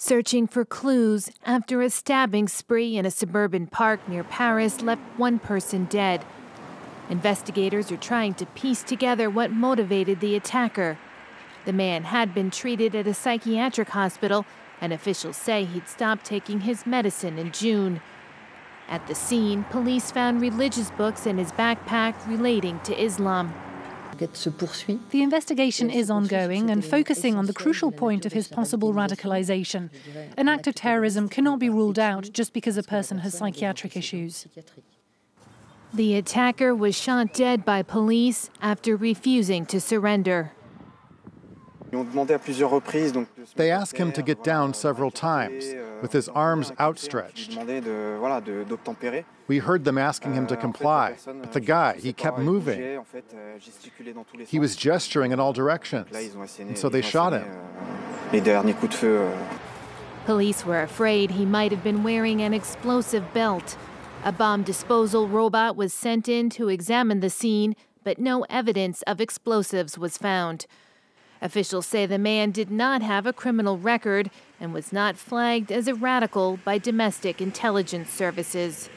Searching for clues after a stabbing spree in a suburban park near Paris left one person dead. Investigators are trying to piece together what motivated the attacker. The man had been treated at a psychiatric hospital, and officials say he'd stopped taking his medicine in June. At the scene, police found religious books in his backpack relating to Islam. The investigation is ongoing and focusing on the crucial point of his possible radicalization. An act of terrorism cannot be ruled out just because a person has psychiatric issues. The attacker was shot dead by police after refusing to surrender. They asked him to get down several times, with his arms outstretched. We heard them asking him to comply, but the guy, he kept moving. He was gesturing in all directions, and so they shot him. Police were afraid he might have been wearing an explosive belt. A bomb disposal robot was sent in to examine the scene, but no evidence of explosives was found. Officials say the man did not have a criminal record and was not flagged as a radical by domestic intelligence services.